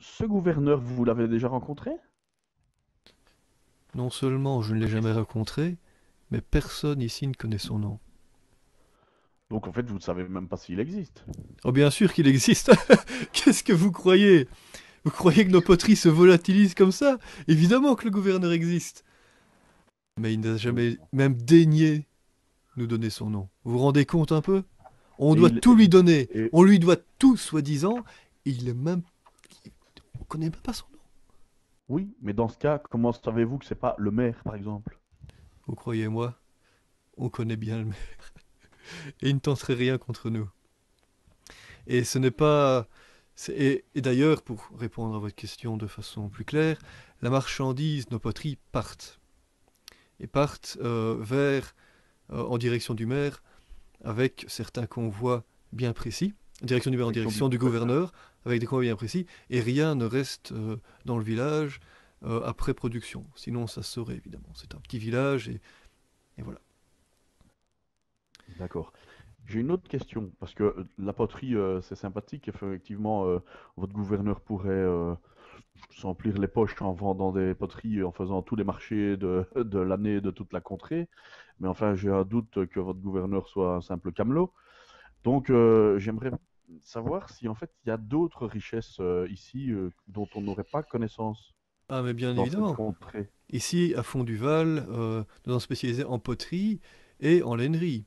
Ce gouverneur, vous l'avez déjà rencontré? Non seulement je ne l'ai jamais rencontré, mais personne ici ne connaît son nom. Donc en fait, vous ne savez même pas s'il existe. Oh bien sûr qu'il existe. Qu'est-ce que vous croyez? Vous croyez que nos poteries se volatilisent comme ça? Évidemment que le gouverneur existe. Mais il n'a jamais même daigné nous donner son nom. Vous vous rendez compte un peu? On doit tout lui donner. On lui doit tout, soi-disant. Il est même... On ne connaît même pas son nom. Oui, mais dans ce cas, comment savez-vous que c'est pas le maire, par exemple? Vous croyez-moi, on connaît bien le maire. Et il ne tenterait rien contre nous. Et ce n'est pas... Et d'ailleurs, pour répondre à votre question de façon plus claire, la marchandise, nos poteries partent. Et partent en direction du maire, avec certains convois bien précis. Direction du maire, en direction du gouverneur, avec des convois bien précis. Et rien ne reste dans le village après production. Sinon, ça se saurait, évidemment. C'est un petit village, et voilà. D'accord. J'ai une autre question, parce que la poterie, c'est sympathique. Effectivement, votre gouverneur pourrait s'emplir les poches en vendant des poteries, en faisant tous les marchés de l'année, de toute la contrée. Mais enfin, j'ai un doute que votre gouverneur soit un simple camelot. Donc, j'aimerais savoir si, en fait, il y a d'autres richesses ici dont on n'aurait pas connaissance. Ah, mais bien évidemment. Ici, à Fond du Val, nous sommes spécialisés en poterie et en lainerie.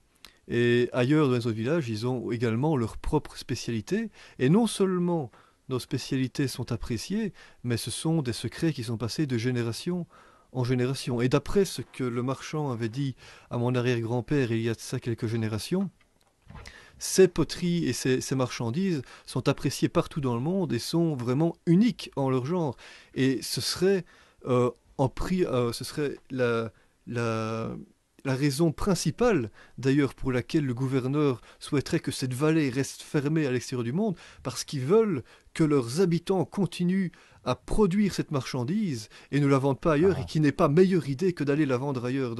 Et ailleurs dans les autres villages, ils ont également leurs propres spécialités. Et non seulement nos spécialités sont appréciées, mais ce sont des secrets qui sont passés de génération en génération. Et d'après ce que le marchand avait dit à mon arrière-grand-père il y a de ça quelques générations, ces poteries et ces marchandises sont appréciées partout dans le monde et sont vraiment uniques en leur genre. Et ce serait, la raison principale, d'ailleurs, pour laquelle le gouverneur souhaiterait que cette vallée reste fermée à l'extérieur du monde, parce qu'ils veulent que leurs habitants continuent à produire cette marchandise et ne la vendent pas ailleurs, et qu'il n'est pas meilleure idée que d'aller la vendre ailleurs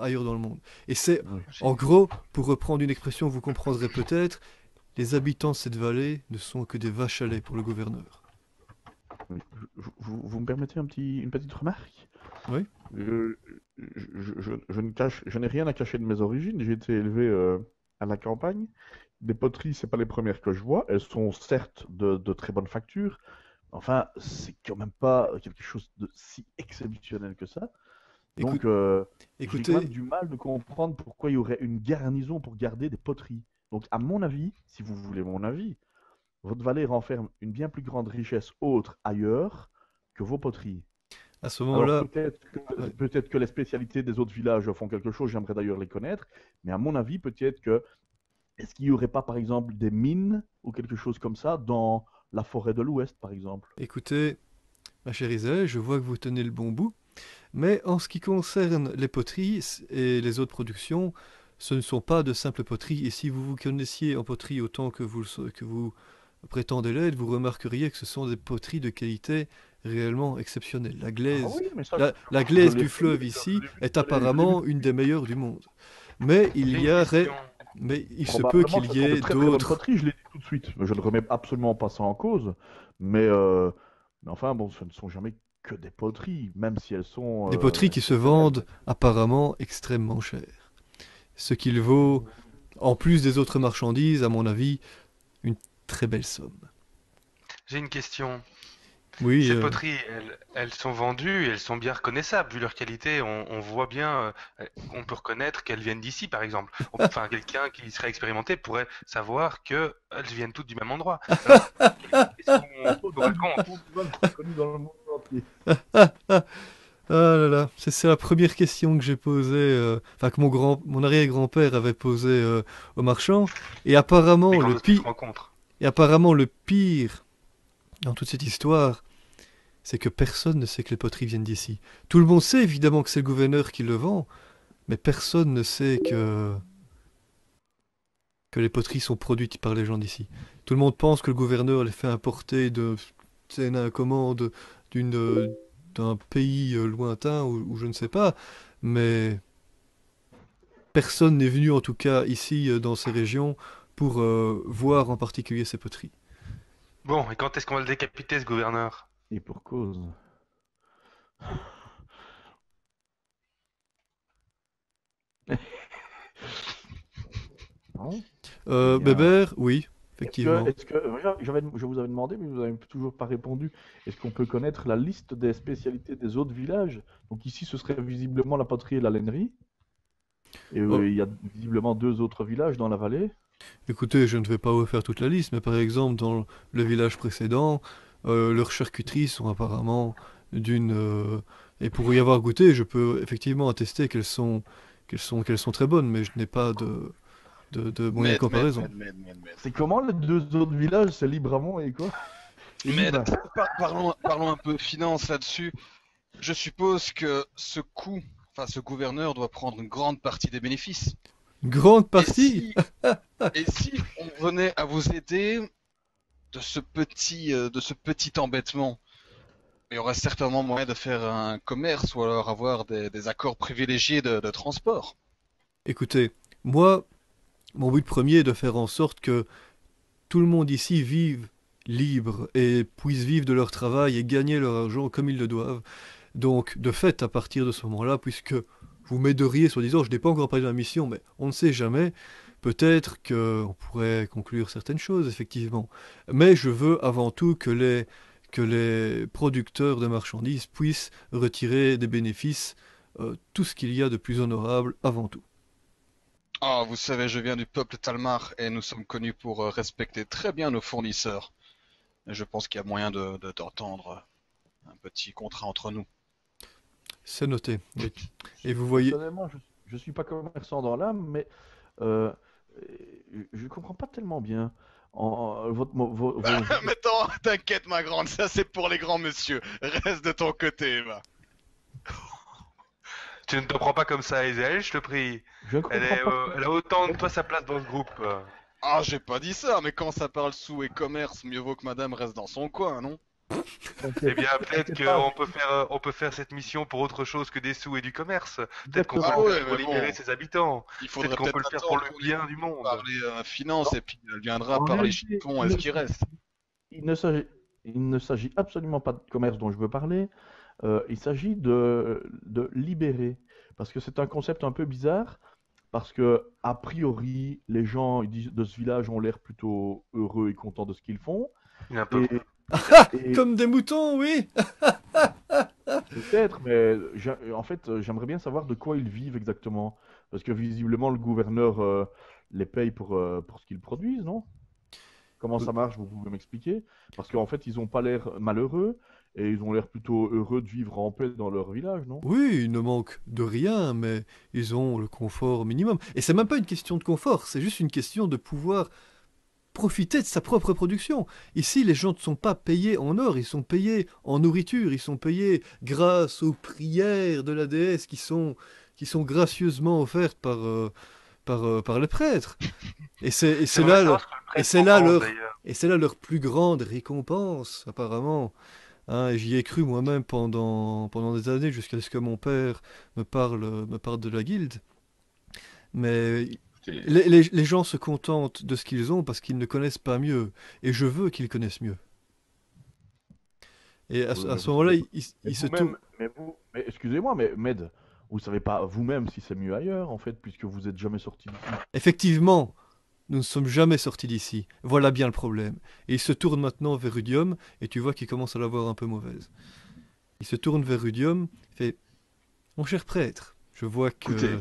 ailleurs dans le monde. Et c'est, en gros, pour reprendre une expression que vous comprendrez peut-être, les habitants de cette vallée ne sont que des vaches à lait pour le gouverneur. Vous me permettez une petite remarque? Oui. Je n'ai rien à cacher de mes origines. J'ai été élevé à la campagne. Des poteries, ce n'est pas les premières que je vois. Elles sont certes de très bonne facture. Enfin, c'est quand même pas quelque chose de si exceptionnel que ça. Donc, écoutez, j'ai quand même du mal de comprendre pourquoi il y aurait une garnison pour garder des poteries. Donc, à mon avis, si vous voulez mon avis, votre vallée renferme une bien plus grande richesse autre ailleurs que vos poteries. À ce moment-là, peut-être que les spécialités des autres villages font quelque chose, j'aimerais d'ailleurs les connaître, mais à mon avis, peut-être que... Est-ce qu'il n'y aurait pas, par exemple, des mines ou quelque chose comme ça dans la forêt de l'Ouest, par exemple? Écoutez, ma chère Issaël, je vois que vous tenez le bon bout, mais en ce qui concerne les poteries et les autres productions, ce ne sont pas de simples poteries, et si vous vous connaissiez en poterie autant que vous prétendez l'être, vous remarqueriez que ce sont des poteries de qualité réellement exceptionnel. La glaise, la glaise du fleuve ici est apparemment une des meilleures du monde. Mais il se peut qu'il y ait d'autres... Je l'ai dit tout de suite, je ne remets absolument pas ça en cause, mais enfin, bon, ce ne sont jamais que des poteries, même si elles sont... Des poteries qui se vendent apparemment extrêmement chères. Ce qu'il vaut, en plus des autres marchandises, à mon avis, une très belle somme. J'ai une question... Oui, ces poteries, elles sont vendues, elles sont bien reconnaissables, vu leur qualité, on voit bien, on peut reconnaître qu'elles viennent d'ici par exemple. Enfin, quelqu'un qui serait expérimenté pourrait savoir qu'elles viennent toutes du même endroit. Ah là là, c'est la première question que j'ai posée, enfin que mon arrière-grand-père avait posée au marchand, et apparemment le pire dans toute cette histoire, c'est que personne ne sait que les poteries viennent d'ici. Tout le monde sait évidemment que c'est le gouverneur qui le vend, mais personne ne sait que les poteries sont produites par les gens d'ici. Tout le monde pense que le gouverneur les fait importer d'un pays lointain ou je ne sais pas, mais personne n'est venu en tout cas ici dans ces régions pour voir en particulier ces poteries. Bon, et quand est-ce qu'on va le décapiter, ce gouverneur? Et pour cause. Non. Bébert, oui, effectivement. Je vous avais demandé, mais vous n'avez toujours pas répondu. Est-ce qu'on peut connaître la liste des spécialités des autres villages? Donc ici, ce serait visiblement la poterie et la lainerie. Et il y a visiblement 2 autres villages dans la vallée. Écoutez, je ne vais pas refaire toute la liste, mais par exemple, dans le village précédent, leurs charcuteries sont apparemment d'une... Et pour y avoir goûté, je peux effectivement attester qu'elles sont très bonnes, mais je n'ai pas de moyens de comparaison. C'est comment les 2 autres villages, c'est Libramont et quoi? Mais parlons un peu finance là-dessus. Je suppose que ce coût, enfin ce gouverneur doit prendre une grande partie des bénéfices. Une grande partie? Et si on venait à vous aider de ce petit embêtement, il y aurait certainement moyen de faire un commerce ou alors avoir des accords privilégiés de transport. Écoutez, moi, mon but premier est de faire en sorte que tout le monde ici vive libre et puisse vivre de leur travail et gagner leur argent comme ils le doivent. Donc, de fait, à partir de ce moment-là, puisque vous m'aideriez, soi-disant, je n'ai pas encore parlé de ma mission, mais on ne sait jamais, peut-être qu'on pourrait conclure certaines choses, effectivement. Mais je veux avant tout que les producteurs de marchandises puissent retirer des bénéfices tout ce qu'il y a de plus honorable avant tout. Ah, vous savez, je viens du peuple Talmar et nous sommes connus pour respecter très bien nos fournisseurs. Et je pense qu'il y a moyen d'entendre un petit contrat entre nous. C'est noté. Et vous voyez... Personnellement, je ne suis pas commerçant dans l'âme, mais je ne comprends pas tellement bien. Mais t'inquiète ma grande, ça c'est pour les grands messieurs. Reste de ton côté, Emma. Tu ne te prends pas comme ça, Issaël, je te prie. Elle a autant de toi sa place dans ce groupe. Ah, j'ai pas dit ça, mais quand ça parle sous et commerce, mieux vaut que madame reste dans son coin, non? Eh bien, peut-être qu'on peut faire cette mission pour autre chose que des sous et du commerce. Peut-être qu'on peut libérer ses habitants. Peut-être qu'on peut le faire pour le bien du monde. Parler finance et puis elle viendra parler chiffon et ce qui reste. Il ne s'agit absolument pas de commerce dont je veux parler. Il s'agit de libérer. Parce que c'est un concept un peu bizarre. Parce que, a priori, les gens de ce village ont l'air plutôt heureux et contents de ce qu'ils font. Comme des moutons, oui. Peut-être, mais en fait, j'aimerais bien savoir de quoi ils vivent exactement. Parce que visiblement, le gouverneur les paye pour ce qu'ils produisent, non? Comment ça marche, vous pouvez m'expliquer? Parce qu'en fait, ils n'ont pas l'air malheureux, et ils ont l'air plutôt heureux de vivre en paix dans leur village, non? Oui, ils ne manquent de rien, mais ils ont le confort minimum. Et c'est même pas une question de confort, c'est juste une question de pouvoir... profiter de sa propre production. Ici, les gens ne sont pas payés en or, ils sont payés en nourriture, ils sont payés grâce aux prières de la déesse qui sont gracieusement offertes par les prêtres. Et c'est là leur plus grande récompense, apparemment. Hein, j'y ai cru moi-même pendant des années, jusqu'à ce que mon père me parle de la guilde. Mais... Les gens se contentent de ce qu'ils ont parce qu'ils ne connaissent pas mieux. Et je veux qu'ils connaissent mieux. Et à ce moment-là, ils se tournent... Mais excusez-moi, mais Med, vous ne savez pas vous-même si c'est mieux ailleurs, en fait, puisque vous n'êtes jamais sorti d'ici. Effectivement, nous ne sommes jamais sortis d'ici. Voilà bien le problème. Et ils se tournent maintenant vers Rudium, et tu vois qu'ils commencent à la voir un peu mauvaise. Ils se tournent vers Rudium, fait... Mon cher prêtre, je vois que... Écoutez.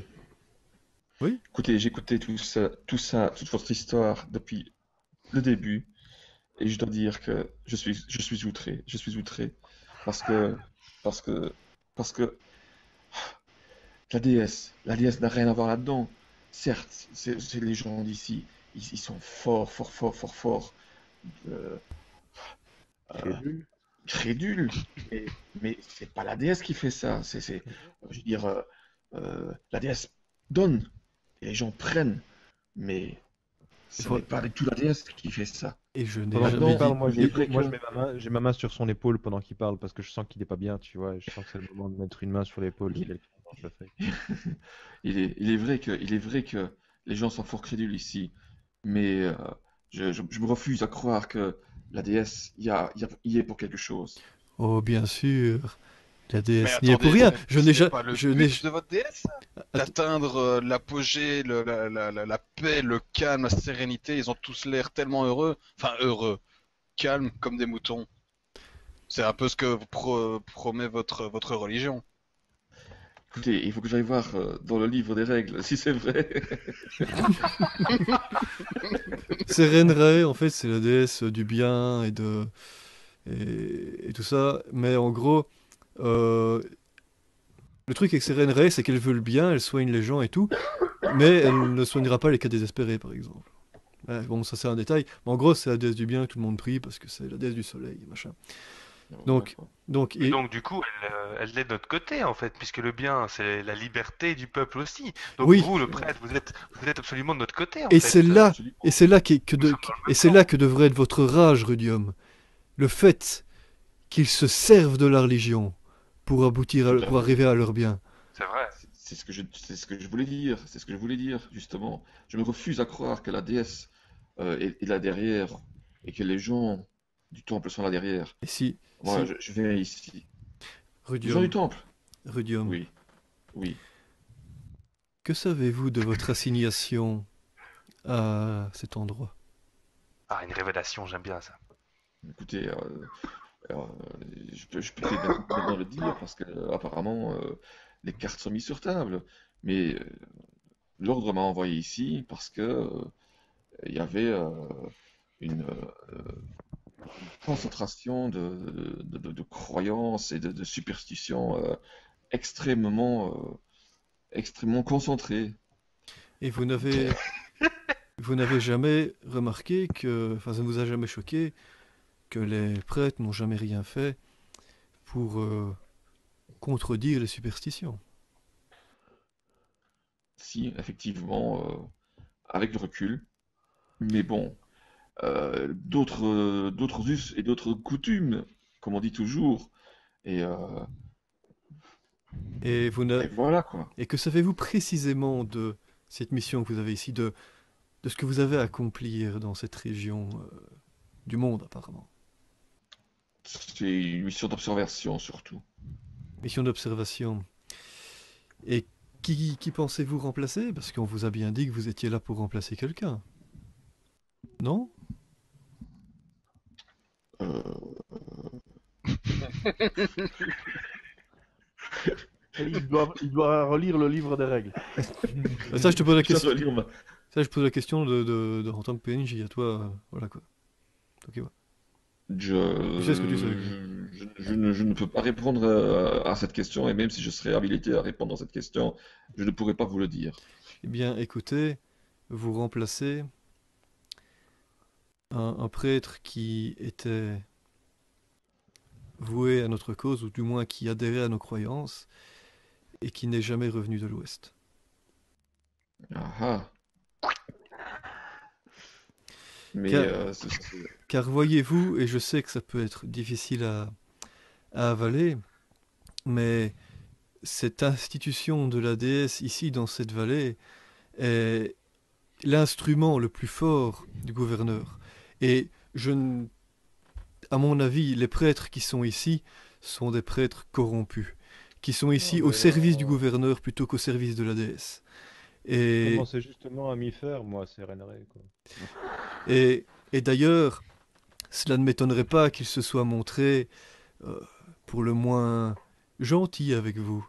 Oui. Écoutez, j'écoutais toute votre histoire depuis le début, et je dois dire que je suis outré, parce que la déesse n'a rien à voir là-dedans. Certes, c'est les gens d'ici, ils sont forts, crédules, mais c'est pas la déesse qui fait ça. Je veux dire, la déesse donne. Et les gens prennent, mais ce n'est pas du tout la déesse qui fait ça. Et je n'ai jamais dit... Moi, j'ai ma main sur son épaule pendant qu'il parle, parce que je sens qu'il n'est pas bien, tu vois. Je sens que c'est le moment de mettre une main sur l'épaule. Il est vrai que les gens sont fort crédules ici, mais Je me refuse à croire que la déesse y est pour quelque chose. Oh, bien sûr. La déesse n'y est pour rien. Je n'ai jamais. Je n'ai de votre déesse. D'atteindre l'apogée, la paix, le calme, la sérénité. Ils ont tous l'air tellement heureux. Enfin, heureux. Calme comme des moutons. C'est un peu ce que promet votre religion. Écoutez, il faut que j'aille voir dans le livre des règles, si c'est vrai. Sarenrae, en fait, c'est la déesse du bien et tout ça. Mais en gros, le truc avec Sarenrae, c'est qu'elle veut le bien, elle soigne les gens et tout, mais elle ne soignera pas les cas désespérés, par exemple. Ouais, bon, ça c'est un détail. Mais en gros, c'est la déesse du bien que tout le monde prie, parce que c'est la déesse du soleil, machin. Donc du coup, elle est de notre côté, en fait, puisque le bien, c'est la liberté du peuple aussi. Donc oui. Vous, le prêtre, vous êtes absolument de notre côté, en fait. Et c'est là que devrait être votre rage, Rudium. Le fait qu'ils se servent de la religion pour aboutir, pour arriver à leur bien. C'est vrai. C'est ce que je voulais dire, justement. Je me refuse à croire que la déesse est là derrière, et que les gens du temple sont là derrière. Et si... Moi, si. Je vais ici. Rudium. Les gens du temple. Rudium. Oui. Oui. Que savez-vous de votre assignation à cet endroit? Ah, une révélation, j'aime bien ça. Écoutez, je peux bien le dire, parce que apparemment, les cartes sont mises sur table. Mais l'ordre m'a envoyé ici parce que il y avait une... concentration de croyances et de superstitions extrêmement concentrées. Et vous n'avez jamais remarqué que, enfin, ça ne vous a jamais choqué que les prêtres n'ont jamais rien fait pour contredire les superstitions? Si, effectivement, avec le recul, mais bon. D'autres us et d'autres coutumes, comme on dit toujours. Et voilà, quoi. Et que savez-vous précisément de cette mission que vous avez ici, de ce que vous avez à accomplir dans cette région du monde, apparemment? C'est une mission d'observation, surtout. Mission d'observation. Et qui pensez-vous remplacer? Parce qu'on vous a bien dit que vous étiez là pour remplacer quelqu'un. Non? Il doit relire le livre des règles. Ça, je te pose la question. Ça, je pose la question de en tant que PNJ à toi, voilà quoi. Ok, ouais. Tu sais ce que tu sais. Je ne peux pas répondre à cette question, et même si je serais habilité à répondre à cette question, je ne pourrais pas vous le dire. Eh bien, écoutez, vous remplacez un prêtre qui était voué à notre cause, ou du moins qui adhérait à nos croyances, et qui n'est jamais revenu de l'Ouest. Ah ah. Mais car voyez-vous, et je sais que ça peut être difficile à avaler, mais cette institution de la déesse ici, dans cette vallée, est l'instrument le plus fort du gouverneur. Et à mon avis, les prêtres qui sont ici sont des prêtres corrompus, qui sont ici au service du gouverneur plutôt qu'au service de la déesse. Et... c'est justement à m'y faire, moi, Sarenrae, quoi. Et d'ailleurs, cela ne m'étonnerait pas qu'il se soit montré pour le moins gentil avec vous,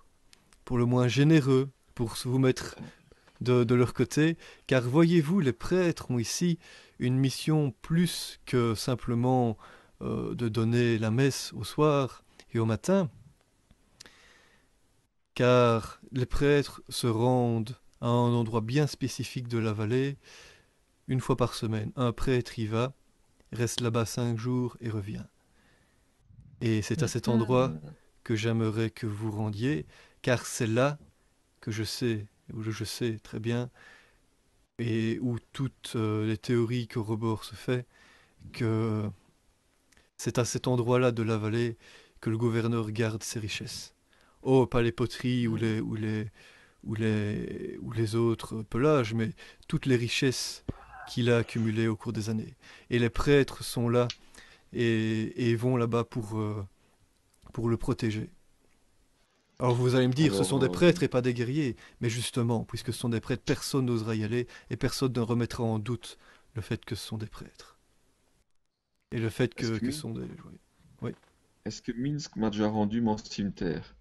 pour le moins généreux, pour vous mettre de leur côté, car voyez-vous, les prêtres ont ici une mission plus que simplement de donner la messe au soir et au matin, car les prêtres se rendent à un endroit bien spécifique de la vallée une fois par semaine. Un prêtre y va, reste là-bas 5 jours et revient. Et c'est à cet endroit que j'aimerais que vous rendiez, car c'est là que je sais très bien, et où toutes les théories corroborent ce fait, que c'est à cet endroit-là de la vallée que le gouverneur garde ses richesses. Oh, pas les poteries ou les autres pelages, mais toutes les richesses qu'il a accumulés au cours des années. Et les prêtres sont là et vont là-bas pour le protéger. Alors vous allez me dire, ce sont des prêtres et pas des guerriers. Mais justement, puisque ce sont des prêtres, personne n'osera y aller et personne ne remettra en doute le fait que ce sont des prêtres. Et le fait que ce sont des... Oui. Est-ce que Minsk m'a déjà rendu mon cimetière?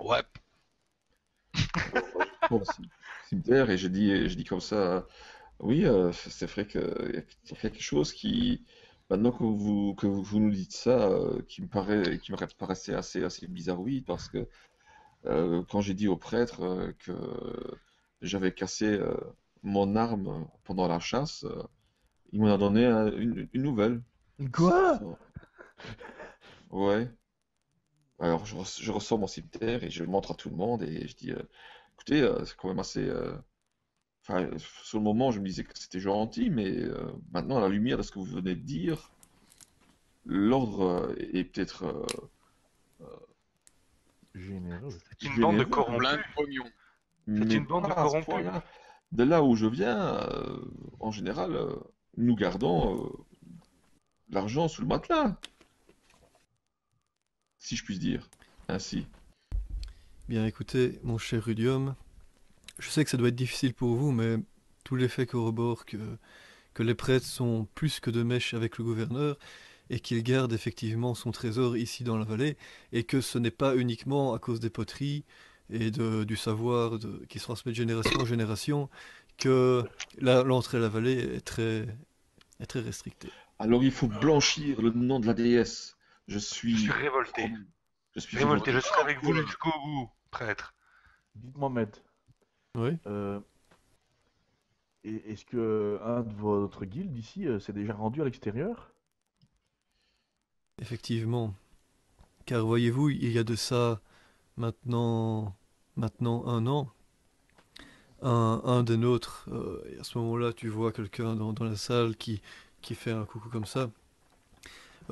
Ouais. Bon, cimetière, et je dis comme ça, oui, c'est vrai qu'il y a quelque chose qui... Maintenant que vous nous dites ça, qui me paraissait assez bizarroïde, parce que quand j'ai dit au prêtre que j'avais cassé mon arme pendant la chasse, il m'en a donné une nouvelle. Quoi? Ouais. Alors je ressors mon cimetière et je le montre à tout le monde et je dis, écoutez, c'est quand même assez... Enfin, sur le moment, je me disais que c'était gentil, mais maintenant, à la lumière de ce que vous venez de dire, l'ordre est peut-être... généreux. C'est une bande de corrompus. C'est une bande de corrompus. De là où je viens, en général, nous gardons l'argent sous le matelas. Si je puis dire. Ainsi. Bien, écoutez, mon cher Rudium... Je sais que ça doit être difficile pour vous, mais tous les faits corroborent que les prêtres sont plus que de mèche avec le gouverneur et qu'ils gardent effectivement son trésor ici dans la vallée et que ce n'est pas uniquement à cause des poteries et du savoir qui se transmet de génération en génération que l'entrée à la vallée est très restrictée. Alors il faut blanchir le nom de la déesse. Je suis révolté. Je suis révolté. Je serai avec vous jusqu'au bout, prêtre. Dites-moi, maître. Oui. Est-ce que un de votre guilde ici s'est déjà rendu à l'extérieur? Effectivement. Car voyez-vous, il y a de ça maintenant un an, un des nôtres, et à ce moment-là tu vois quelqu'un dans la salle qui fait un coucou comme ça,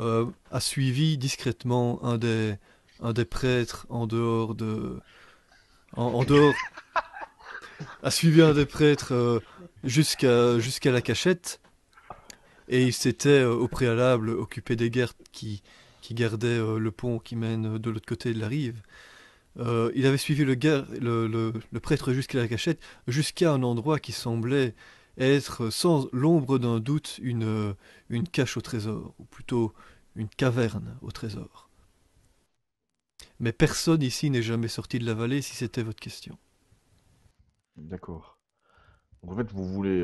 a suivi discrètement un des prêtres en dehors de... En dehors... a suivi un des prêtres jusqu'à la cachette et il s'était au préalable occupé des gardes qui gardaient le pont qui mène de l'autre côté de la rive. Il avait suivi le prêtre jusqu'à la cachette, jusqu'à un endroit qui semblait être sans l'ombre d'un doute une cache au trésor, ou plutôt une caverne au trésor. Mais personne ici n'est jamais sorti de la vallée si c'était votre question. D'accord. Donc en fait, vous voulez...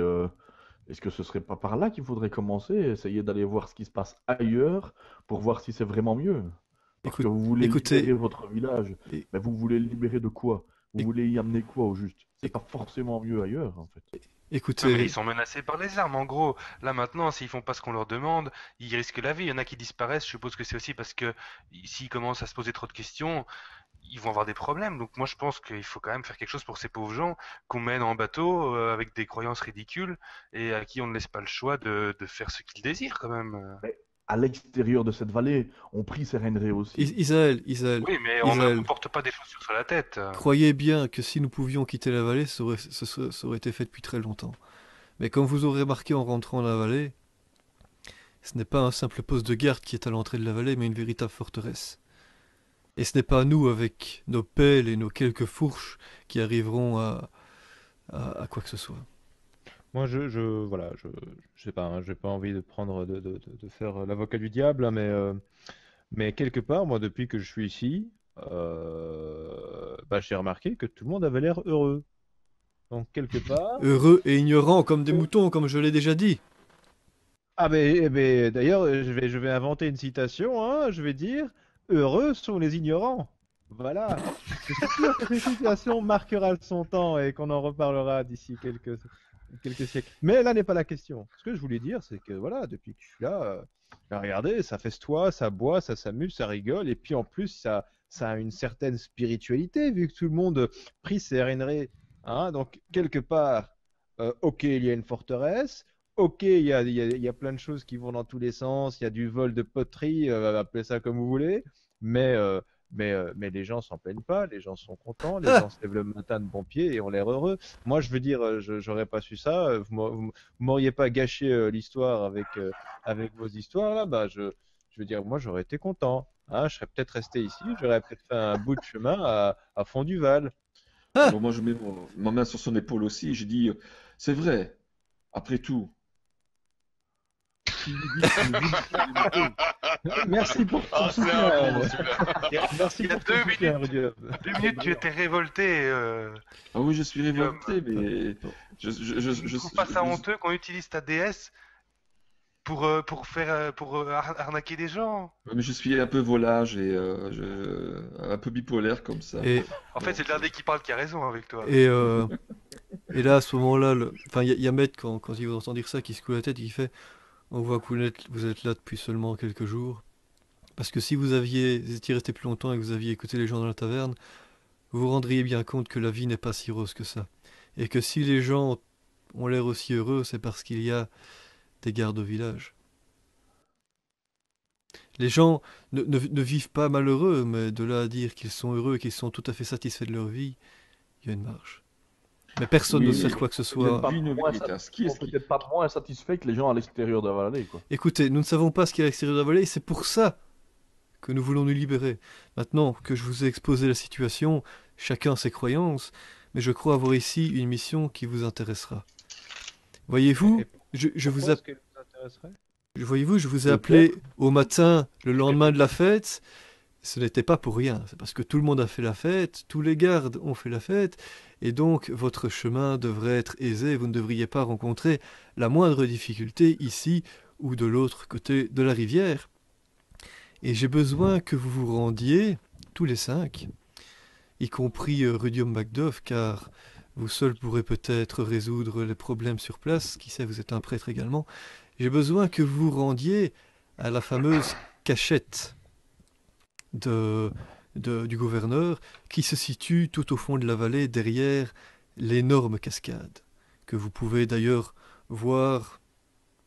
Est-ce que ce serait pas par là qu'il faudrait commencer? Essayer d'aller voir ce qui se passe ailleurs pour voir si c'est vraiment mieux. Parce que vous voulez libérer votre village. Mais vous voulez libérer de quoi? Vous voulez y amener quoi au juste? C'est pas forcément mieux ailleurs, en fait. Écoutez... Ils sont menacés par les armes, en gros. Là, maintenant, s'ils font pas ce qu'on leur demande, ils risquent la vie. Il y en a qui disparaissent. Je suppose que c'est aussi parce que s'ils commencent à se poser trop de questions... Ils vont avoir des problèmes, donc moi je pense qu'il faut quand même faire quelque chose pour ces pauvres gens qu'on mène en bateau avec des croyances ridicules et à qui on ne laisse pas le choix de faire ce qu'ils désirent quand même. Mais à l'extérieur de cette vallée, on prie Sarenrae aussi. Issaël. Oui, mais on ne porte pas des chaussures sur la tête. Croyez bien que si nous pouvions quitter la vallée, ça aurait été fait depuis très longtemps. Mais comme vous aurez remarqué en rentrant dans la vallée, ce n'est pas un simple poste de garde qui est à l'entrée de la vallée, mais une véritable forteresse. Et ce n'est pas nous, avec nos pelles et nos quelques fourches, qui arriverons à quoi que ce soit. Moi, je sais pas, hein, j'ai pas envie de prendre de faire l'avocat du diable, hein, mais quelque part, moi, depuis que je suis ici, j'ai remarqué que tout le monde avait l'air heureux. Donc quelque part. Heureux et ignorant comme des moutons, comme je l'ai déjà dit. Ah mais d'ailleurs, je vais inventer une citation, hein, je vais dire. Heureux sont les ignorants. Voilà. Je suis sûr que cette situation marquera son temps et qu'on en reparlera d'ici quelques siècles. Mais là n'est pas la question. Ce que je voulais dire, c'est que voilà, depuis que je suis là, regardez, ça festoie, ça boit, ça s'amuse, ça rigole, et puis en plus ça a une certaine spiritualité vu que tout le monde prie Sarenrae. Hein, donc quelque part, ok, il y a une forteresse. Ok, il y a plein de choses qui vont dans tous les sens, il y a du vol de poterie, appelez ça comme vous voulez, mais mais les gens s'en plaignent pas, les gens sont contents, les gens se lèvent le matin de bon pied et ont l'air heureux. Moi, je veux dire, j'aurais pas su ça, vous m'auriez pas gâché l'histoire avec vos histoires là, bah je veux dire, moi, j'aurais été content. Hein, je serais peut-être resté ici, j'aurais peut-être fait un bout de chemin à Fond du Val. Alors moi, je mets ma main sur son épaule aussi et je dis, c'est vrai, après tout. Merci pour ton soutien. Merci pour ton soutien, Rudium. 2 minutes, tu étais révolté. Ah oui, je suis révolté, mais... Je trouve pas ça honteux qu'on utilise ta déesse pour arnaquer des gens. Mais je suis un peu volage et un peu bipolaire comme ça. Et... En fait, c'est l'indé qui parle qui a raison avec toi. Et là, à ce moment-là, il y a Maître, quand il vous entend dire ça, qui se coule la tête et qui fait... On voit que vous êtes là depuis seulement quelques jours. Parce que si vous étiez resté plus longtemps et que vous aviez écouté les gens dans la taverne, vous vous rendriez bien compte que la vie n'est pas si rose que ça. Et que si les gens ont l'air aussi heureux, c'est parce qu'il y a des gardes au village. Les gens ne vivent pas malheureux, mais de là à dire qu'ils sont heureux et qu'ils sont tout à fait satisfaits de leur vie, il y a une marge. Mais personne ne sait quoi que ce soit. Peut-être pas moins satisfait que les gens à l'extérieur de la vallée, quoi. Écoutez, nous ne savons pas ce qu'il y a à l'extérieur de la vallée, et c'est pour ça que nous voulons nous libérer. Maintenant que je vous ai exposé la situation, chacun ses croyances, mais je crois avoir ici une mission qui vous intéressera. Voyez-vous, je vous ai appelé au matin, le lendemain de la fête. Ce n'était pas pour rien, c'est parce que tout le monde a fait la fête, tous les gardes ont fait la fête, et donc votre chemin devrait être aisé, vous ne devriez pas rencontrer la moindre difficulté ici ou de l'autre côté de la rivière. Et j'ai besoin que vous vous rendiez, tous les 5, y compris Rudium Macduff, car vous seul pourrez peut-être résoudre les problèmes sur place, qui sait, vous êtes un prêtre également. J'ai besoin que vous vous rendiez à la fameuse cachette du gouverneur, qui se situe tout au fond de la vallée, derrière l'énorme cascade, que vous pouvez d'ailleurs voir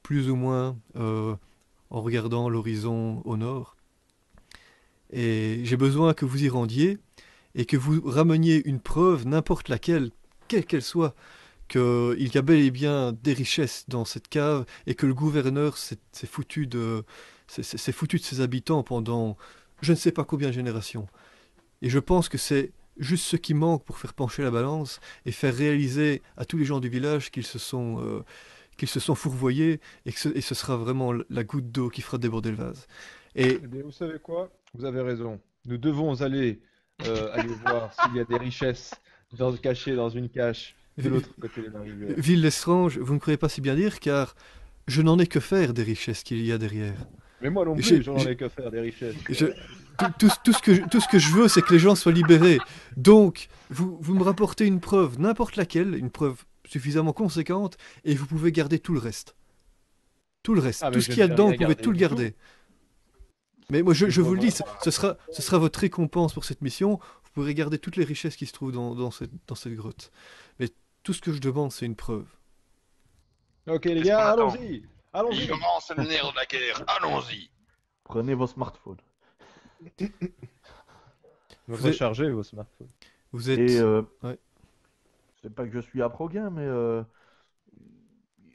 plus ou moins en regardant l'horizon au nord. Et j'ai besoin que vous y rendiez, et que vous rameniez une preuve, n'importe laquelle, quelle qu'elle soit, qu'il y a bel et bien des richesses dans cette cave, et que le gouverneur s'est foutu de ses habitants pendant... je ne sais pas combien de générations. Et je pense que c'est juste ce qui manque pour faire pencher la balance et faire réaliser à tous les gens du village qu'ils se sont fourvoyés et ce sera vraiment la goutte d'eau qui fera déborder le vase. Eh bien, vous savez quoi? Vous avez raison. Nous devons aller voir s'il y a des richesses cachées dans une cache de l'autre côté de la rivière. Villestrange, vous ne croyez pas si bien dire, car je n'en ai que faire des richesses qu'il y a derrière. Mais moi non plus, j'en ai que faire des richesses. Tout ce que je veux, c'est que les gens soient libérés. Donc, vous me rapportez une preuve, n'importe laquelle, une preuve suffisamment conséquente, et vous pouvez garder tout le reste. Tout le reste. Tout ce qu'il y a dedans, vous pouvez tout le garder. Mais moi, je vous le dis, ce sera votre récompense pour cette mission. Vous pourrez garder toutes les richesses qui se trouvent dans cette grotte. Mais tout ce que je demande, c'est une preuve. Ok les gars, allons-y. Il commence le nerf de la guerre, allons-y. Prenez vos smartphones. Rechargez vos smartphones. Vous êtes... Ouais. C'est pas que je suis à pro-gain, mais...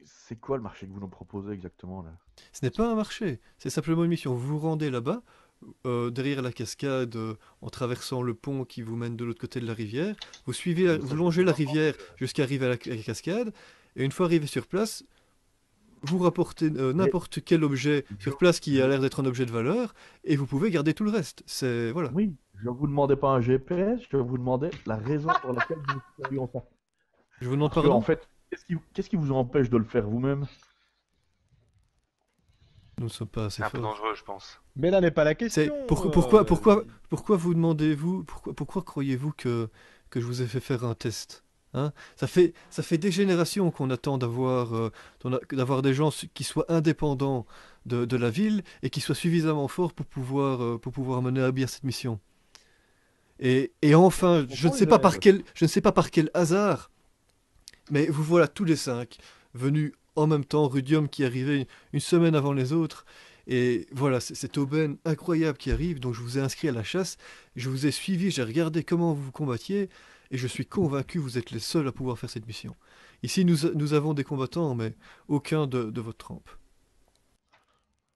C'est quoi le marché que vous nous proposez exactement là? Ce n'est pas un marché, c'est simplement une mission. Vous vous rendez là-bas, derrière la cascade, en traversant le pont qui vous mène de l'autre côté de la rivière. Vous longez la rivière jusqu'à arriver à la cascade, et une fois arrivé sur place... vous rapportez n'importe quel objet sur place qui a l'air d'être un objet de valeur, et vous pouvez garder tout le reste. C'est voilà. Oui, je ne vous demandais pas un GPS, je vous demandais la raison pour laquelle vous seriez en train. Je vous demande pardon. En fait, qu'est-ce qui vous empêche de le faire vous-même? Nous ne sommes pas assez forts. C'est un peu dangereux, je pense. Mais là n'est pas la question. Pourquoi vous demandez-vous, pourquoi croyez-vous que je vous ai fait faire un test? Hein, ça fait des générations qu'on attend d'avoir des gens qui soient indépendants de la ville et qui soient suffisamment forts pour pouvoir mener à bien cette mission. Et enfin, je ne sais pas par quel hasard, mais vous voilà tous les 5 venus en même temps, Rudium qui arrivait une semaine avant les autres, Et voilà, cette aubaine incroyable qui arrive, donc je vous ai inscrit à la chasse, je vous ai suivi, j'ai regardé comment vous combattiez, et je suis convaincu que vous êtes les seuls à pouvoir faire cette mission. Ici, nous avons des combattants, mais aucun de votre trempe.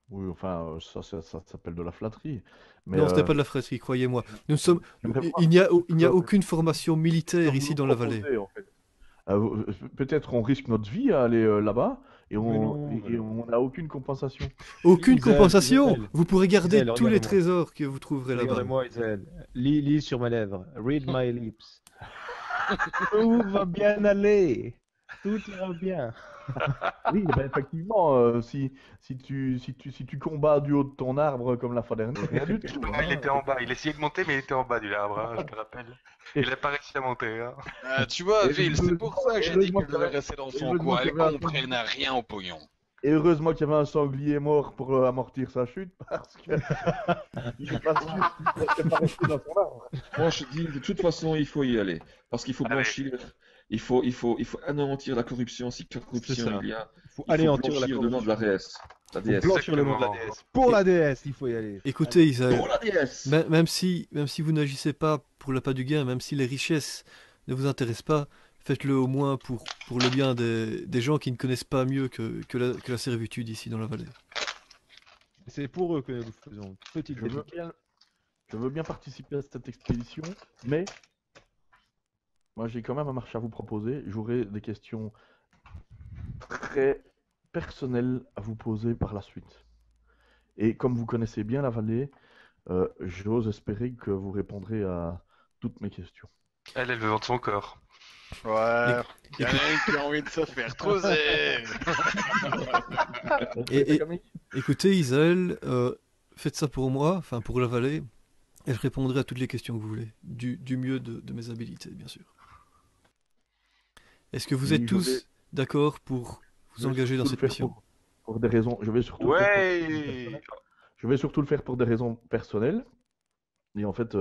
Oui, enfin, ça s'appelle de la flatterie. Mais non, ce n'est pas de la flatterie, croyez-moi. Il n'y a aucune formation militaire ici dans la vallée. En fait. Peut-être on risque notre vie à aller là-bas et on n'a aucune compensation. Aucune compensation Issaël. Vous pourrez garder Issaël, tous les trésors que vous trouverez là-bas. Regardez-moi, Issaël. Lis sur mes lèvres. Read my lips. Tout va bien aller. Tout ira bien. Oui, ben effectivement, si tu combats du haut de ton arbre comme la fois dernière, rien du tout. Il était en bas, il essayait de monter, mais il était en bas de l'arbre, hein, je te rappelle. Il a pas réussi à monter. Hein. Ah, tu vois, Ville, c'est pour ça que j'ai dit qu'il devait rester dans son coin et qu'on ne prenne rien au pognon. Et heureusement qu'il y avait un sanglier mort pour amortir sa chute, parce que il n'est pas resté dans son arbre. Moi, je dis, de toute façon, il faut y aller, parce qu'il faut blanchir. Il faut anéantir la corruption, si corruption il y a. Il faut blanchir le nom de la déesse. Pour la déesse, il faut y aller. Écoutez, Issaël, pour la déesse. Même si vous n'agissez pas pour l'appât du gain, même si les richesses ne vous intéressent pas, faites-le au moins pour le bien des gens qui ne connaissent pas mieux que la servitude ici dans la vallée. C'est pour eux que nous faisons. Je veux bien participer à cette expédition, mais... moi, j'ai quand même un marché à vous proposer. J'aurai des questions très personnelles à vous poser par la suite. Et comme vous connaissez bien la vallée, j'ose espérer que vous répondrez à toutes mes questions. Elle veut vendre son corps. Ouais, il y en a une qui a envie de se faire trouser. Écoutez, Issaël, faites ça pour moi, enfin pour la vallée, et je répondrai à toutes les questions que vous voulez, du mieux de mes habilités, bien sûr. Est-ce que vous êtes tous d'accord pour vous engager dans cette mission pour des raisons, je vais surtout le faire pour des raisons personnelles. Et en fait,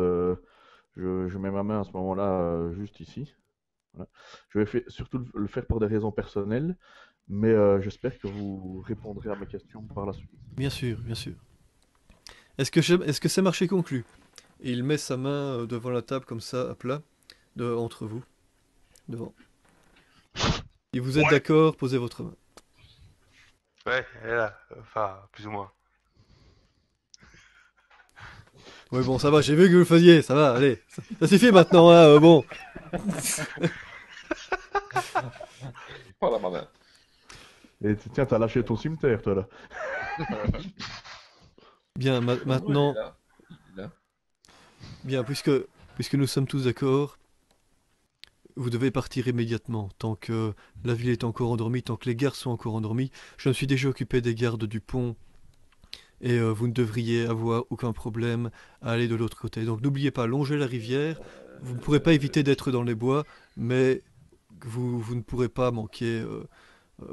je mets ma main à ce moment-là juste ici. Voilà. Je vais surtout le faire pour des raisons personnelles, mais j'espère que vous répondrez à mes questions par la suite. Bien sûr, bien sûr. Est-ce que c'est marché conclu? Et il met sa main devant la table comme ça, à plat, entre vous, devant. Et vous êtes d'accord, posez votre main. Ouais, elle est là, enfin, plus ou moins. Ouais, bon, ça va, j'ai vu que vous le faisiez, ça va, allez, ça suffit maintenant, hein, bon. Voilà, ma main. Et tiens, t'as lâché ton cimetière, toi, là. Bien, maintenant... Bien, puisque nous sommes tous d'accord, vous devez partir immédiatement, tant que la ville est encore endormie, tant que les gardes sont encore endormis. Je me suis déjà occupé des gardes du pont, et vous ne devriez avoir aucun problème à aller de l'autre côté. Donc n'oubliez pas, longez la rivière, vous ne pourrez pas éviter d'être dans les bois, mais vous ne pourrez pas manquer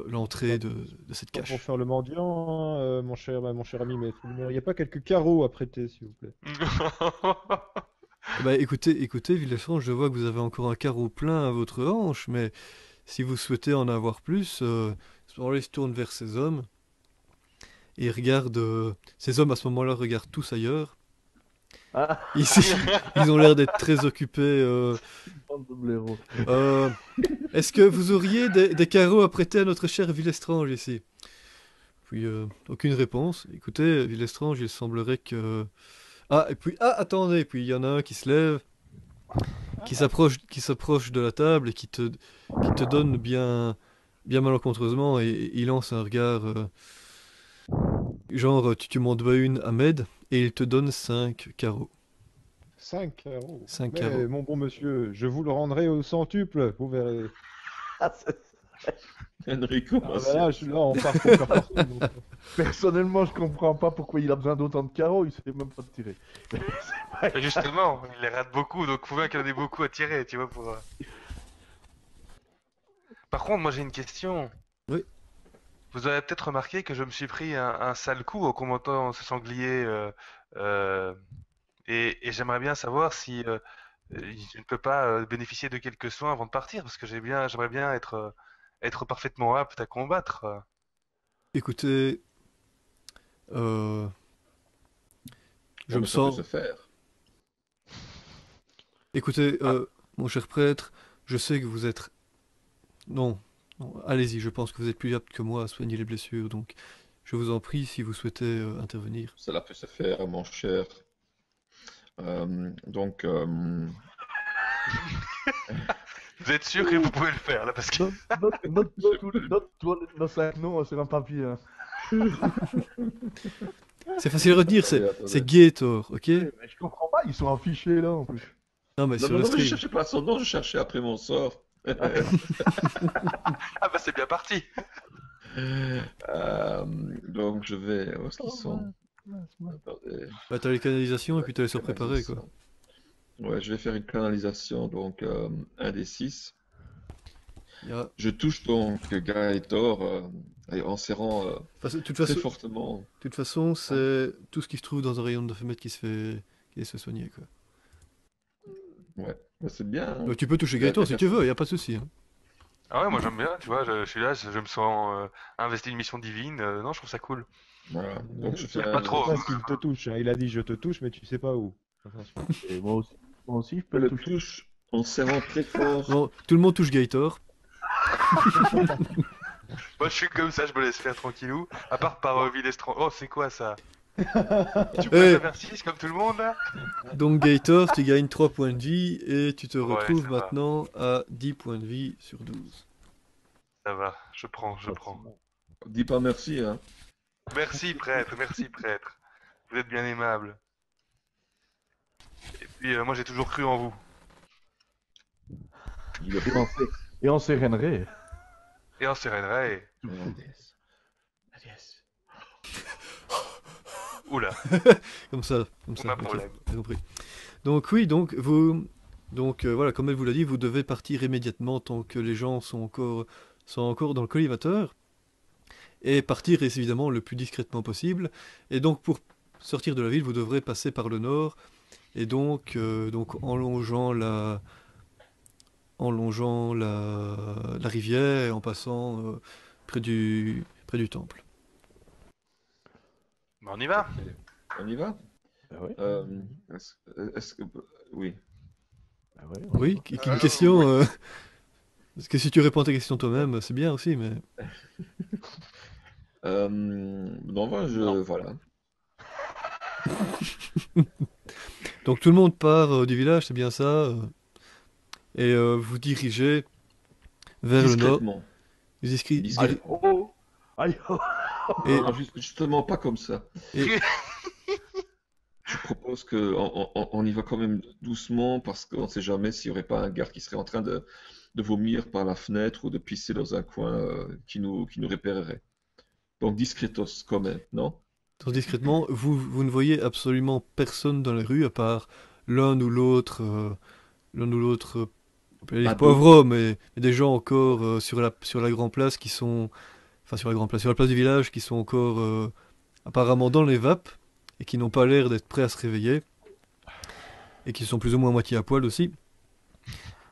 l'entrée de cette cache. Pour faire le mendiant, mon cher ami, mais il n'y a pas quelques carreaux à prêter, s'il vous plaît? Bah écoutez, Villestrange, je vois que vous avez encore un carreau plein à votre hanche, mais si vous souhaitez en avoir plus, Spirley se tourne vers ces hommes et regarde. Ces hommes à ce moment-là regardent tous ailleurs. Ah. Ici, ils ont l'air d'être très occupés. Est-ce que vous auriez des carreaux à prêter à notre cher Villestrange ici? Puis aucune réponse. Écoutez, Villestrange, il semblerait que... Ah, attendez, il y en a un qui se lève, qui s'approche de la table et qui te donne bien malencontreusement et il lance un regard genre tu m'en dois une, Ahmed, et il te donne 5 carreaux. 5 carreaux. 5 carreaux. Mon bon monsieur, je vous le rendrai au centuple, vous verrez. Ah, Enrico, là, on part pour faire partout. Personnellement, je comprends pas pourquoi il a besoin d'autant de carreaux, il sait même pas de tirer. Justement, il les rate beaucoup, donc faut bien qu'il en ait beaucoup à tirer, tu vois. Pour... Par contre, moi j'ai une question. Oui. Vous avez peut-être remarqué que je me suis pris un sale coup en commentant ce sanglier, et j'aimerais bien savoir si je ne peux pas bénéficier de quelques soins avant de partir, parce que j'aimerais bien être parfaitement apte à combattre. Écoutez, Je me sens... Écoutez, mon cher prêtre, je sais que vous êtes... Non, non allez-y, je pense que vous êtes plus apte que moi à soigner les blessures, donc je vous en prie si vous souhaitez intervenir. Cela peut se faire, mon cher. Vous êtes sûr que vous pouvez le faire, là, parce que... Notre c'est un papier. C'est facile à retenir, c'est Gaëtor, ok? Mais je comprends pas, ils sont affichés là en plus. Non, mais sur le stream. Je cherchais pas son nom, je cherchais après mon sort. Ah bah c'est bien parti. Donc je vais. Où est-ce qu'ils sont? Bah t'as les canalisations et puis t'as les surpréparés quoi. Ouais, je vais faire une canalisation, donc 1d6. Yeah. Je touche donc Gaëtor en serrant très fortement. De toute façon, c'est tout ce qui se trouve dans un rayon de 2 mètres qui se fait soigner. Quoi. Ouais, bah, c'est bien. Hein. Donc, tu peux toucher Gaëtor si tu veux, il n'y a pas de souci. Hein. Ah ouais, moi j'aime bien, tu vois, je suis là, je me sens investi d'une mission divine, non, je trouve ça cool. Voilà. Donc, je fais pas trop. Je sais pas s'il te touche, hein. Il a dit je te touche, mais tu sais pas où. Et moi aussi, je peux le toucher en serrant très fort. Bon, tout le monde touche Gaëtor. Moi je suis comme ça, je me laisse faire tranquillou. À part par Villestrange. Oh, c'est quoi ça? Tu peux faire 6 comme tout le monde là. Donc Gaëtor, tu gagnes 3 points de vie et tu te retrouves maintenant à 10 points de vie sur 12. Ça va, je prends. Dis pas merci, hein. Merci prêtre. Vous êtes bien aimable. Et puis moi j'ai toujours cru en vous. Il a pensé. Et en Sarenrae. Oula. comme ça. J'ai compris. Donc oui, donc vous, voilà, comme elle vous l'a dit, vous devez partir immédiatement tant que les gens sont encore dans le collimateur, et partir évidemment le plus discrètement possible. Et donc pour sortir de la ville, vous devrez passer par le nord, et donc en longeant la rivière et en passant près du temple. Bah on y va. Bah ouais. Est-ce que... Oui. Bah ouais, oui, une question... Parce que si tu réponds à ta question toi-même, c'est bien aussi, mais... Non, bah, voilà. Donc tout le monde part du village, c'est bien ça et vous dirigez vers le nord. Justement pas comme ça. Et... Je propose qu'on y va quand même doucement parce qu'on ne sait jamais s'il n'y aurait pas un gars qui serait en train de vomir par la fenêtre ou de pisser dans un coin qui nous repérerait. Donc discretos quand même, non? Donc discrètement, vous ne voyez absolument personne dans la rue à part l'un ou l'autre. Les pauvres hommes, mais des gens encore sur la grande place qui sont, enfin sur la place du village, qui sont encore apparemment dans les vapes et qui n'ont pas l'air d'être prêts à se réveiller et qui sont plus ou moins à moitié à poil aussi.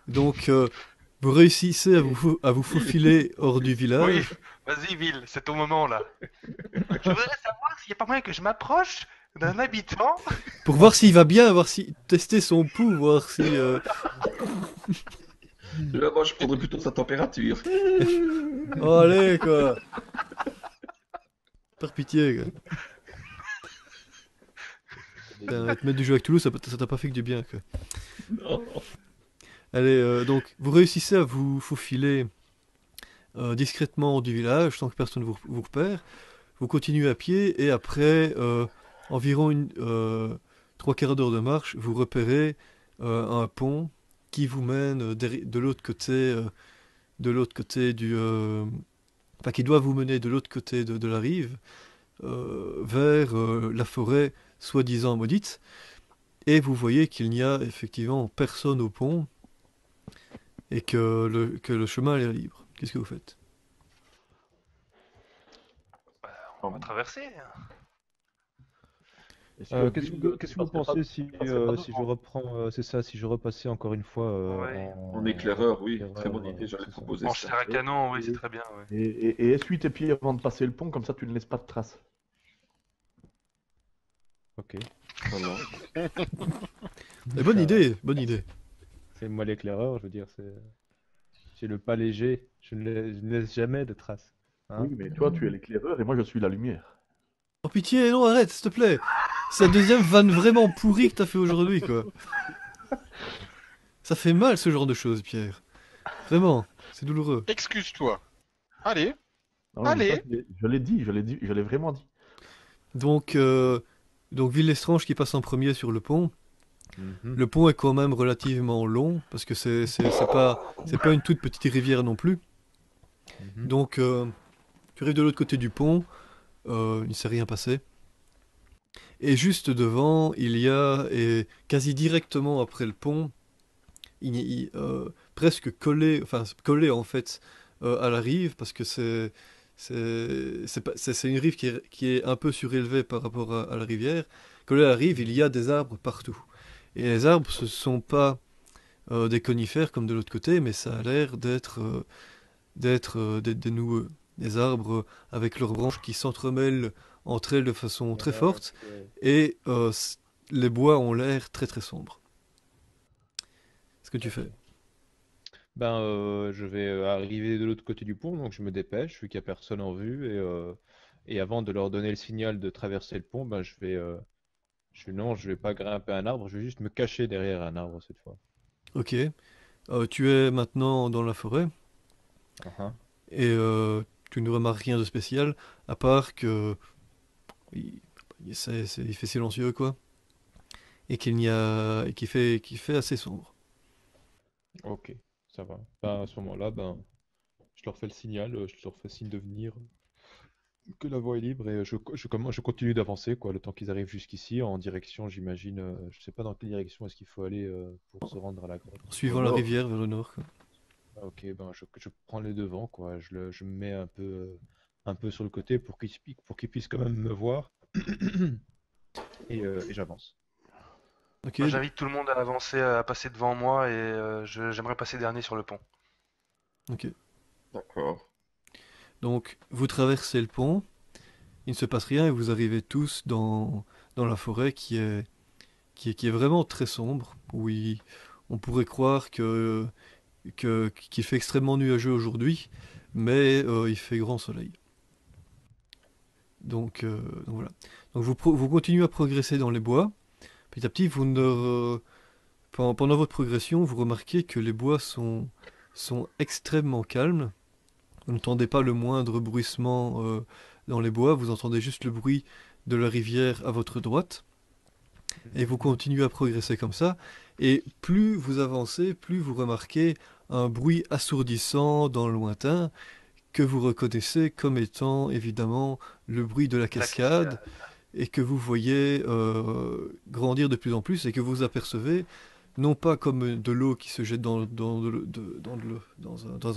Donc vous réussissez à vous faufiler hors du village. Oui, vas-y Ville, c'est ton moment là. Je voudrais savoir s'il n'y a pas moyen que je m'approche d'un habitant pour voir s'il va bien, tester son pouls, voir si... Là, moi, je prendrais plutôt sa température. Oh, allez, quoi. Par pitié, quoi. Te mettre du jeu avec Toulouse, ça t'a pas fait que du bien, quoi. Non. Allez, donc, vous réussissez à vous faufiler discrètement du village, sans que personne vous repère. Vous continuez à pied, et après, environ 3/4 d'heure de marche, vous repérez un pont qui vous mène qui doit vous mener de l'autre côté de la rive vers la forêt soi-disant maudite. Et vous voyez qu'il n'y a effectivement personne au pont et que le chemin est libre. Qu'est-ce que vous faites? On va traverser. Qu'est-ce que vous pensez si je repassais encore une fois en éclaireur, oui, très bonne idée, j'allais proposer ça. En chair à canon, oui, c'est très bien. Ouais. Et essuie tes pieds avant de passer le pont, comme ça tu ne laisses pas de traces. Ok. Oh non. bonne idée. C'est moi l'éclaireur, je veux dire, c'est... J'ai le pas léger, je ne laisse jamais de traces. Hein, oui, mais toi tu es l'éclaireur et moi je suis la lumière. Oh pitié, non, arrête, s'il te plaît. C'est la deuxième vanne vraiment pourrie que t'as fait aujourd'hui, quoi. Ça fait mal, ce genre de choses, Pierre. Vraiment, c'est douloureux. Excuse-toi. Allez. Non, allez. Je l'ai vraiment dit. Donc Villestrange qui passe en premier sur le pont. Mm-hmm. Le pont est quand même relativement long, parce que c'est pas une toute petite rivière non plus. Mm-hmm. Donc, tu arrives de l'autre côté du pont, il ne s'est rien passé. Et juste devant, il y a, et quasi directement après le pont, presque collé en fait à la rive, parce que c'est une rive qui est un peu surélevée par rapport à la rivière. Collé à la rive, il y a des arbres partout. Et les arbres, ce ne sont pas des conifères comme de l'autre côté, mais ça a l'air d'être des noueux. Des arbres avec leurs branches qui s'entremêlent entre elles de façon très forte, et les bois ont l'air très très sombres. Qu'est-ce que tu fais? Je vais arriver de l'autre côté du pont, donc je me dépêche, vu qu'il n'y a personne en vue, et avant de leur donner le signal de traverser le pont, ben, je vais... Non, je vais pas grimper un arbre, je vais juste me cacher derrière un arbre cette fois. Ok. Tu es maintenant dans la forêt. Uh-huh. Et tu ne remarques rien de spécial, à part que... Il fait silencieux, quoi. Et qu'il fait assez sombre. Ok, ça va. Ben, à ce moment-là, je leur fais le signal, je leur fais signe de venir... que la voie est libre et je continue d'avancer, quoi, le temps qu'ils arrivent jusqu'ici en direction, j'imagine, je sais pas dans quelle direction est-ce qu'il faut aller pour se rendre à la grotte. Suivant la rivière vers le nord, quoi. Ah, ok, je prends les devants, quoi, je me mets un peu sur le côté pour qu'ils puissent quand même me voir et j'avance. Okay. J'invite tout le monde à avancer, à passer devant moi et j'aimerais passer dernier sur le pont. Ok. D'accord. Donc, vous traversez le pont, il ne se passe rien et vous arrivez tous dans la forêt qui est vraiment très sombre. Oui, on pourrait croire qu'il fait extrêmement nuageux aujourd'hui, mais il fait grand soleil. Donc voilà. Donc vous continuez à progresser dans les bois. Petit à petit, pendant votre progression, vous remarquez que les bois sont extrêmement calmes. Vous n'entendez pas le moindre bruissement dans les bois, vous entendez juste le bruit de la rivière à votre droite. Et vous continuez à progresser comme ça. Et plus vous avancez, plus vous remarquez un bruit assourdissant dans le lointain que vous reconnaissez comme étant évidemment le bruit de la cascade et que vous voyez grandir de plus en plus et que vous apercevez non pas comme de l'eau qui se jette dans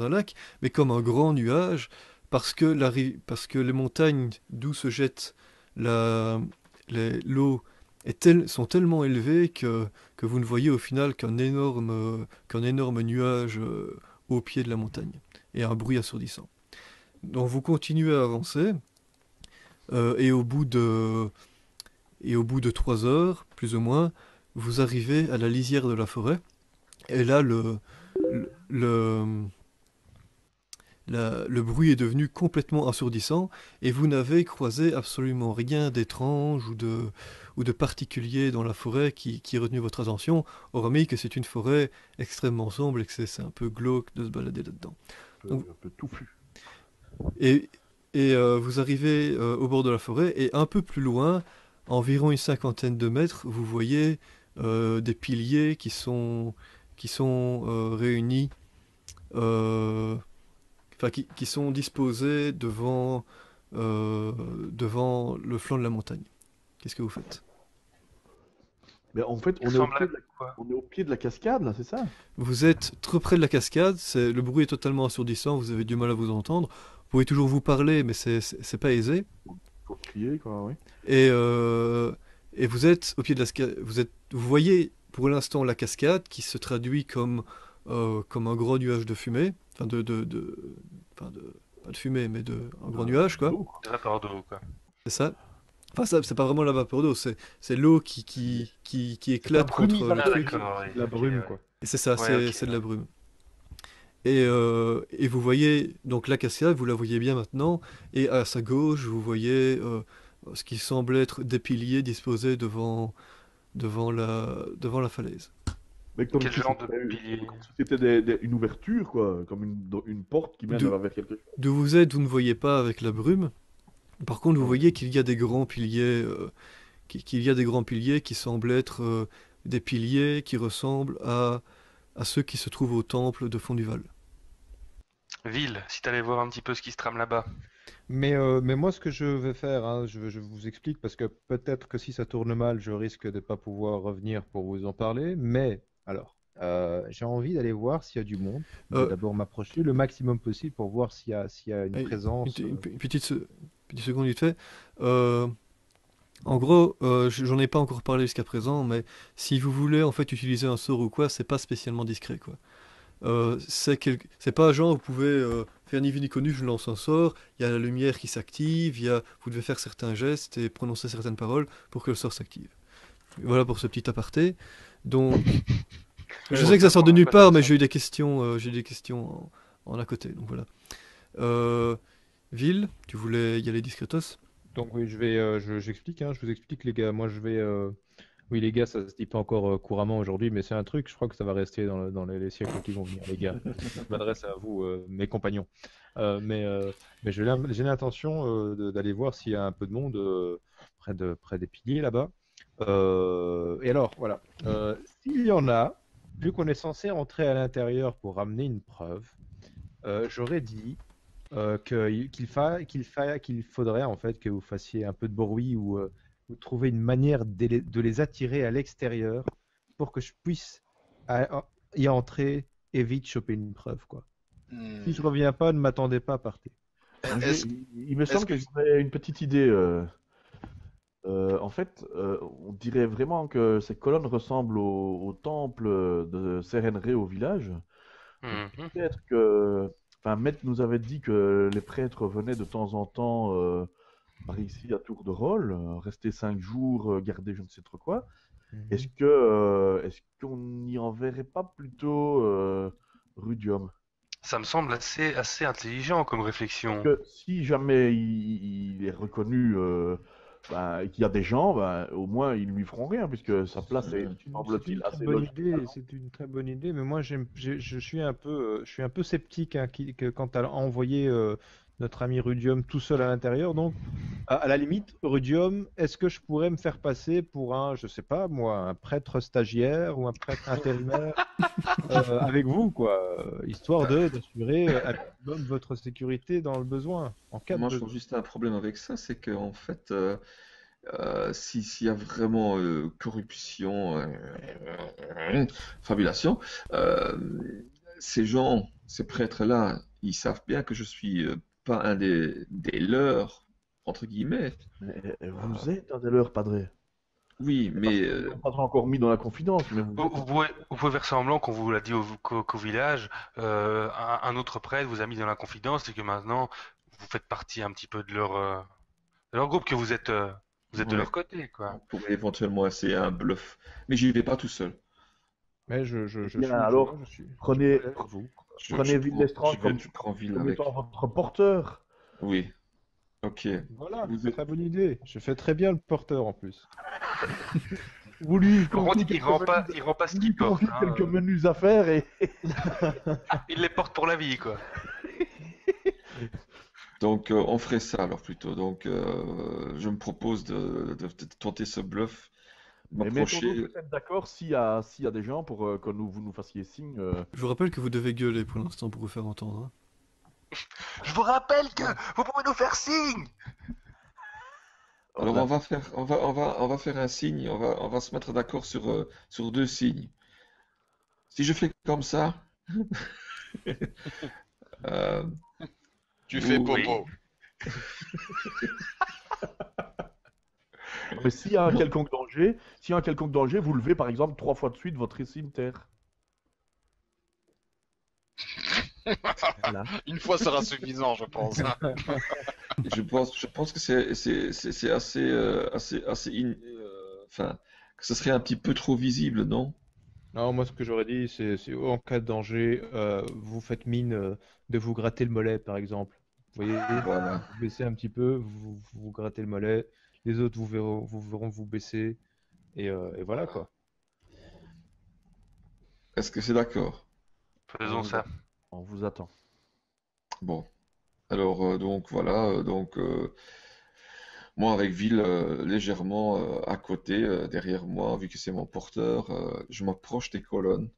un lac, mais comme un grand nuage, parce que les montagnes d'où se jette l'eau sont tellement élevées que vous ne voyez au final qu'un énorme nuage au pied de la montagne, et un bruit assourdissant. Donc vous continuez à avancer, et au bout de 3 heures, plus ou moins, vous arrivez à la lisière de la forêt, et là le bruit est devenu complètement assourdissant, et vous n'avez croisé absolument rien d'étrange ou de particulier dans la forêt qui a retenu votre attention, hormis que c'est une forêt extrêmement sombre et que c'est un peu glauque de se balader là-dedans. Donc, un peu touffu. Et vous arrivez au bord de la forêt, et un peu plus loin, environ une cinquantaine de mètres, vous voyez... des piliers qui sont réunis, qui sont disposés devant le flanc de la montagne. Qu'est-ce que vous faites? Mais en fait, on est au pied de la cascade, là, c'est ça? Vous êtes trop près de la cascade, le bruit est totalement assourdissant, vous avez du mal à vous entendre. Vous pouvez toujours vous parler, mais c'est pas aisé. Faut crier, quoi, oui. Et vous êtes au pied de la cascade, vous voyez pour l'instant la cascade qui se traduit comme un grand nuage de fumée, enfin pas de fumée, mais un grand nuage, quoi. C'est ça. Enfin, c'est pas vraiment la vapeur d'eau, c'est l'eau qui éclate contre le truc. La brume, quoi. C'est ça, c'est de la brume. Et vous voyez, donc l'acacia, vous la voyez bien maintenant, et à sa gauche, vous voyez ce qui semble être des piliers disposés devant la falaise. Mais comme quel genre de piliers? C'était une ouverture, quoi, comme une porte qui mène vers quelque chose. D'où vous êtes, vous ne voyez pas avec la brume. Par contre, vous voyez qu'il y a des grands piliers, qui semblent être des piliers qui ressemblent à ceux qui se trouvent au temple de Fond du Val. Ville, si t'allais voir un petit peu ce qui se trame là-bas. Mais moi, ce que je vais faire, hein, je vous explique, parce que peut-être que si ça tourne mal, je risque de ne pas pouvoir revenir pour vous en parler, mais alors, j'ai envie d'aller voir s'il y a du monde. D'abord m'approcher le maximum possible pour voir s'il y a une présence. Une petite seconde, vite fait. En gros, j'en ai pas encore parlé jusqu'à présent, mais si vous voulez en fait utiliser un sort ou quoi, c'est pas spécialement discret, quoi. C'est pas genre vous pouvez faire ni vu ni connu, je lance un sort, il y a la lumière qui s'active, vous devez faire certains gestes et prononcer certaines paroles pour que le sort s'active. Voilà pour ce petit aparté. Donc, je sais que ça sort de nulle part, mais j'ai eu des questions, en à côté. Donc voilà. Ville, tu voulais y aller discretos? Donc oui, j'explique, hein, je vous explique les gars, moi je vais... Oui les gars, ça se dit pas encore couramment aujourd'hui, mais c'est un truc, je crois que ça va rester dans les siècles qui vont venir les gars. Je m'adresse à vous, mes compagnons. Mais j'ai l'intention d'aller voir s'il y a un peu de monde près des piliers là-bas. Et alors, voilà, s'il y en a, vu qu'on est censé entrer à l'intérieur pour ramener une preuve, j'aurais dit... qu'il faudrait en fait que vous fassiez un peu de bruit ou trouver une manière de les attirer à l'extérieur pour que je puisse y entrer et vite choper une preuve, quoi. Si je reviens pas, ne m'attendez pas à partir. Il me semble que j'aurais une petite idée. En fait, on dirait vraiment que ces colonnes ressemblent au temple de Sarenrae au village. Peut-être que... Enfin, Maître nous avait dit que les prêtres venaient de temps en temps par ici à tour de rôle, rester 5 jours, garder je ne sais trop quoi. Est-ce qu'on n'y enverrait pas plutôt Rudium? Ça me semble assez intelligent comme réflexion. Parce que si jamais il est reconnu qu'il y a des gens, au moins ils lui feront rien, puisque sa place est, semble-t-il, assez logique. C'est une très bonne idée, mais moi je suis un peu sceptique, hein, quant à envoyer notre ami Rudium tout seul à l'intérieur. Donc, à la limite, Rudium, est-ce que je pourrais me faire passer pour un, je sais pas moi, un prêtre stagiaire ou un prêtre intérimaire avec vous, quoi, histoire d'assurer votre sécurité dans le besoin. Moi, je trouve juste un problème avec ça, c'est que en fait, s'il y a vraiment corruption, fabulation, ces gens, ces prêtres-là, ils savent bien que je suis pas un des leurs, entre guillemets. Mais vous êtes un des leurs, padre. Oui, mais... Pas encore mis dans la confidence. Mais vous pouvez faire semblant qu'on vous l'a dit qu'au village, un autre prêtre vous a mis dans la confidence et que maintenant, vous faites partie un petit peu de leur groupe, que vous êtes de leur côté, quoi. On pourrait éventuellement essayer un bluff. Mais j'y vais pas tout seul. Mais prenez Villestrange comme étant votre porteur. Oui. Ok. Voilà, c'est une très bonne idée. Je fais très bien le porteur en plus. Vous lui il rend pas ce qu'il porte. Il quelques menus à faire et... il les porte pour la vie, quoi. Donc on ferait ça alors plutôt. Donc je me propose de tenter ce bluff. Mais mettons-nous peut-être d'accord s'il y a des gens pour que vous nous fassiez signe. Je vous rappelle que vous devez gueuler pour l'instant pour vous faire entendre. Hein. Je vous rappelle que vous pouvez nous faire signe. Alors on va faire un signe, on va se mettre d'accord sur 2 signes. Si je fais comme ça, tu fais popo. Mais s'il y a un quelconque danger, vous levez par exemple 3 fois de suite votre cimetière. Voilà. Une fois sera suffisant, je pense. je pense que c'est assez, que ce serait un petit peu trop visible, non? Non, moi ce que j'aurais dit, c'est en cas de danger, vous faites mine de vous gratter le mollet, par exemple. Vous voyez, voilà. Vous baissez un petit peu, vous grattez le mollet, les autres vous verront vous baisser, et voilà quoi. Est-ce que c'est d'accord? Faisons ça. On vous attend. Bon. Alors, donc voilà, moi, avec Ville légèrement à côté, derrière moi, vu que c'est mon porteur, je m'approche des colonnes